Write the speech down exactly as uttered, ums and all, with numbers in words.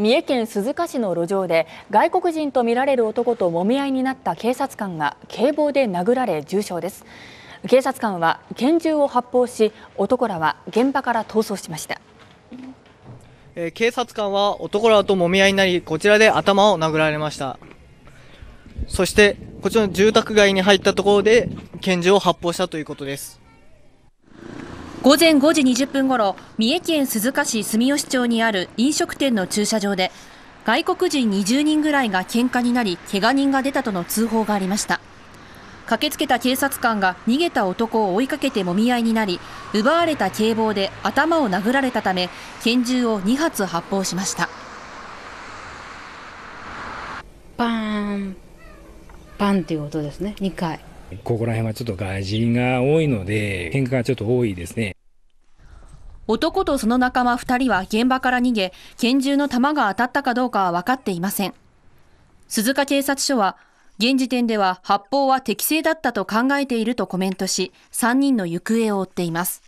三重県鈴鹿市の路上で外国人とみられる男ともみ合いになった警察官が警棒で殴られ重傷です。警察官は拳銃を発砲し、男らは現場から逃走しました。警察官は男らともみ合いになり、こちらで頭を殴られました。そしてこちらの住宅街に入ったところで拳銃を発砲したということです。午前ごじにじゅっぷんごろ、三重県鈴鹿市住吉町にある飲食店の駐車場で、外国人にじゅうにんぐらいが喧嘩になり、怪我人が出たとの通報がありました。駆けつけた警察官が逃げた男を追いかけてもみ合いになり、奪われた警棒で頭を殴られたため、拳銃をにはつ発砲しました。バーン、バンっていう音ですね、にかい。ここら辺はちょっと外人が多いので、喧嘩がちょっと多いですね。男とその仲間ふたりは現場から逃げ、拳銃の弾が当たったかどうかは分かっていません。鈴鹿警察署は、現時点では発砲は適正だったと考えているとコメントし、さんにんの行方を追っています。